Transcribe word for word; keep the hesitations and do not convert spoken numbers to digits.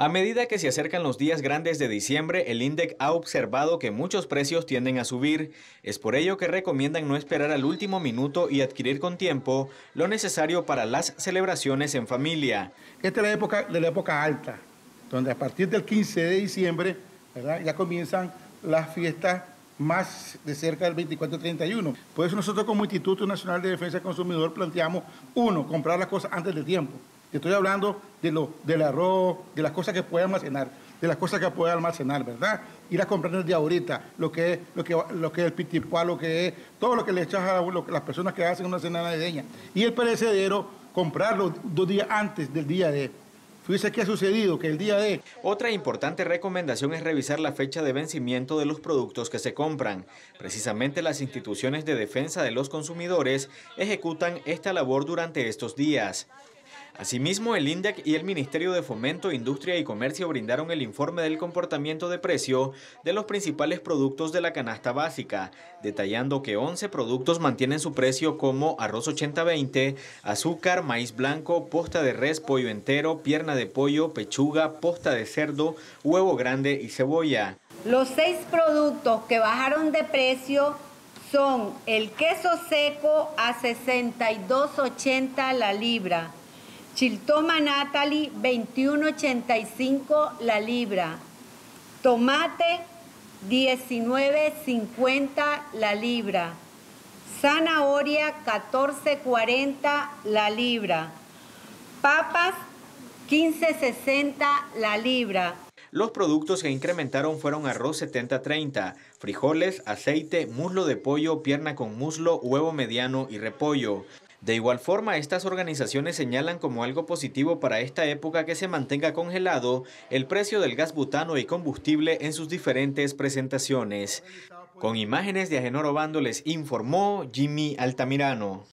A medida que se acercan los días grandes de diciembre, el INDEC ha observado que muchos precios tienden a subir. Es por ello que recomiendan no esperar al último minuto y adquirir con tiempo lo necesario para las celebraciones en familia. Esta es la época, de la época alta, donde a partir del quince de diciembre, ¿verdad?, ya comienzan las fiestas más de cerca del veinticuatro al treinta y uno. Por eso nosotros como Instituto Nacional de Defensa del Consumidor planteamos, uno, comprar las cosas antes de tiempo. Estoy hablando de lo, del arroz, de las cosas que puede almacenar, de las cosas que puede almacenar, ¿verdad? Ir a comprar desde ahorita, lo que es, lo que, lo que es el pitipuá, lo que es, todo lo que le echas a lo, las personas que hacen una cena navideña. Y el perecedero, comprarlo dos días antes del día de... Fíjese qué ha sucedido, que el día de... Otra importante recomendación es revisar la fecha de vencimiento de los productos que se compran. Precisamente las instituciones de defensa de los consumidores ejecutan esta labor durante estos días. Asimismo, el INDEC y el Ministerio de Fomento, Industria y Comercio brindaron el informe del comportamiento de precio de los principales productos de la canasta básica, detallando que once productos mantienen su precio como arroz ochenta veinte, azúcar, maíz blanco, posta de res, pollo entero, pierna de pollo, pechuga, posta de cerdo, huevo grande y cebolla. Los seis productos que bajaron de precio son el queso seco a sesenta y dos ochenta la libra, chiltoma Natalie, veintiuno ochenta y cinco la libra. Tomate, diecinueve cincuenta la libra. Zanahoria, catorce cuarenta la libra. Papas, quince sesenta la libra. Los productos que incrementaron fueron arroz setenta treinta, frijoles, aceite, muslo de pollo, pierna con muslo, huevo mediano y repollo. De igual forma, estas organizaciones señalan como algo positivo para esta época que se mantenga congelado el precio del gas butano y combustible en sus diferentes presentaciones. Con imágenes de Agenor Obando les informó Jimmy Altamirano.